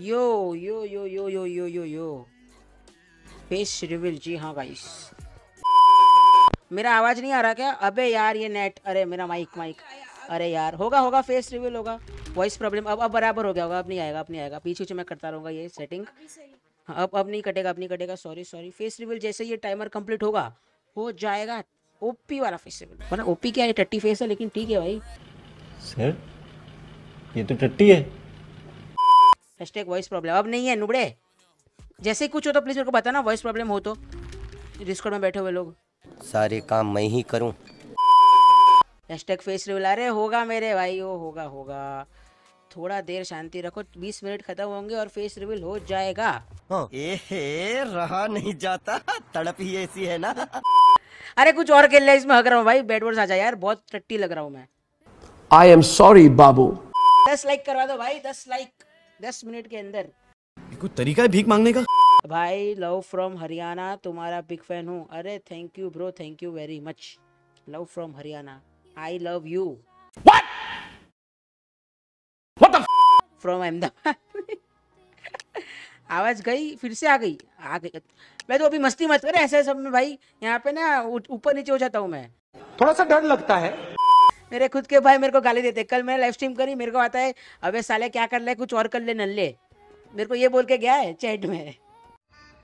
यो यो यो यो यो यो यो यो face reveal. जी हाँ guys, मेरा आवाज़ नहीं आ रहा क्या? अबे यार ये नेट, अरे मेरा माइक, अरे यार होगा फेस रिवील होगा, वॉइस प्रॉब्लम। अब बराबर हो गया होगा, अब नहीं आएगा। पीछे मैं करता रहूँगा ये सेटिंग, अब नहीं कटेगा। सॉरी। फेस रिवील जैसे ये टाइमर कंप्लीट होगा हो जाएगा ओपी वाला फेस रिवील। वरना ओपी क्या है, टट्टी फेस है, लेकिन ठीक है भाई। सर ये तो टट्टी है। हैशटैग वॉइस प्रॉब्लम अब नहीं है नुबड़े। जैसे कुछ हो तो प्लीज मेरे को बताना, वॉइस प्रॉब्लम हो तो। डिस्कॉर्ड में बैठे हुए लोग सारे काम मैं ही करूं। हैशटैग फेस रिवील, अरे होगा मेरे भाई, वो होगा। थोड़ा देर शांति रखो, 20 मिनट खत्म होंगे और फेस रिवील हो जाएगा। एहे रहा नहीं जाता, तड़प ही ऐसी है ना। अरे कुछ और खेल ले, इसमें हक रहा हूँ भाई, बैडवर्ड्स आ जाए यार, बहुत टट्टी लग रहा हूँ मैं। आई एम सॉरी बाबू। 10 लाइक करवा दो भाई, 10 लाइक 10 मिनट के अंदर। कोई तरीका है भीख मांगने का? भाई लव फ्रॉम हरियाणा, तुम्हारा बिग फैन हूँ। अरे thank you bro, thank you very much. Love from Haryana, I love you. From Ahmedabad. आवाज़ गई, फिर से आ गई। मैं तो अभी मस्ती मत कर, ऐसे सब में भाई यहाँ पे ना ऊपर नीचे हो जाता हूँ मैं, थोड़ा सा डर लगता है। मेरे खुद के भाई मेरे को गाली देते। कल मैंने लाइव स्ट्रीम करी, मेरे को आता है अबे साले क्या कर ले, कुछ और कर ले नल्ले, मेरे को ये बोल के गया है चैट में।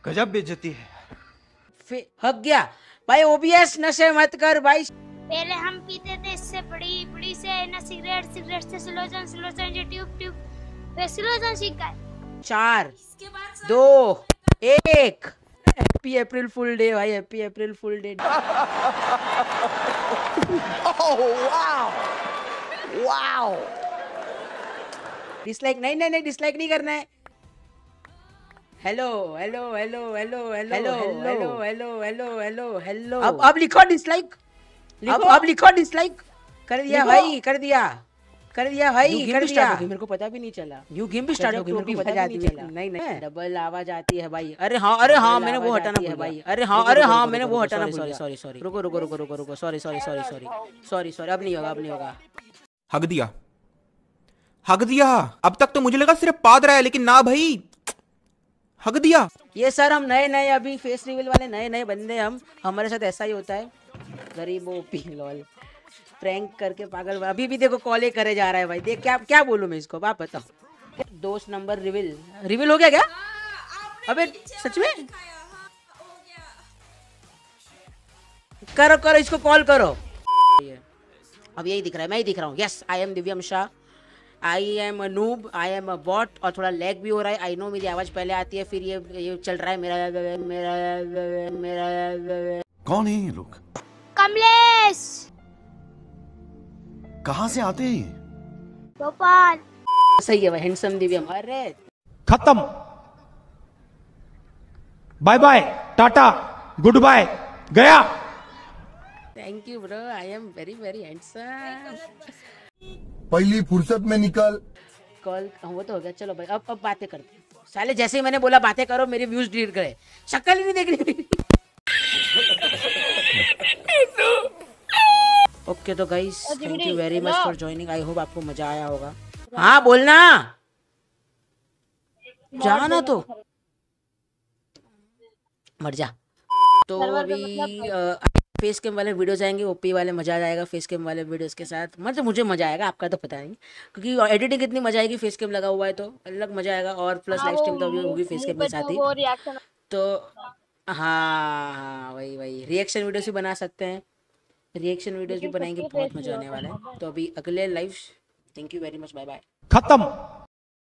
गजब बेइज्जती है, हक गया भाई। ओबीएस नशे मत कर भाई। पहले हम पीते थे इससे बड़ी से ना सिगरेट से स्लोजन से ट्यूब स्लोजन सीखा। 4, 2, 1। हैप्पी अप्रैल फुल डे भाई, happy April fool day. Wow. Dislike नहीं, डिसलाइक नहीं करना है। हेलो। अब लिखो डिसलाइक, अब लिखो डिसलाइक। कर दिया भाई। मेरे को पता भी नहीं चला, न्यू गेम भी स्टार्ट हो गई, मेरे को पता भी नहीं चला। नहीं डबल आवाज आती है भाई। अरे हाँ मैंने वो हटाना है भाई। अरे हाँ मैंने वो हटाना। सॉरी। रुको। सॉरी। अब नहीं होगा। हक दिया। अब तक तो मुझे लगा सिर्फ पाद रहा है, लेकिन ना भाई हक दिया। ये सर हम नए अभी फेस रिवील वाले नए बंदे, हमारे साथ ऐसा ही होता है गरीबों। लॉल प्रैंक करके पागल। अभी भी देखो कॉल ही करे जा रहा है भाई, देख क्या बोलूं मैं इसको, आप बताओ। दोस्त नंबर रिवील हो गया क्या? अबे सच में करो इसको, कॉल करो। अब यही दिख रहा है, मैं ही दिख रहा हूँ। Yes I am Divyam Shah, I am a noob, I am a bot, और थोड़ा लैग भी हो रहा है। आई नो मेरी आवाज पहले आती है, फिर ये चल रहा है मेरा। कौन है ये लोग? कमलेश। कहाँ से आते हैं? भोपाल। सही है भाई, हैंडसम दिव्यम। अरे खत्म, bye bye tata good bye गया। Thank you bro, I am very very handsome. पहली फुर्सत में निकल। कॉल वो तो हो गया, चलो भाई अब बातें करते हैं। साले जैसे ही मैंने बोला बातें करो, मेरे व्यूज डिलीट करे। शक्ल ही नहीं देखनी। ओके तो guys, thank you very much for joining. I hope आपको मजा आया होगा। हाँ बोलना जाना तो मर जा। तो अभी फेस कैम वाले वीडियोस आएंगे, ओपी वाले मजा आ जाएगा फेस कैम वाले वीडियोस के साथ। मतलब मुझे मजा आएगा, आपका तो पता नहीं, क्योंकि एडिटिंग इतनी मजा आएगी। फेस कैम लगा हुआ है तो अलग मजा आएगा, और प्लस लाइव स्ट्रीम तो होगी फेस कैम के साथ ही। तो हाँ वही रिएक्शन वीडियोस भी बना सकते हैं, रिएक्शन वीडियोस भी बनाएंगे, बहुत मजा आने वाला है। तो अभी अगले live. Thank you very much, bye bye खत्म।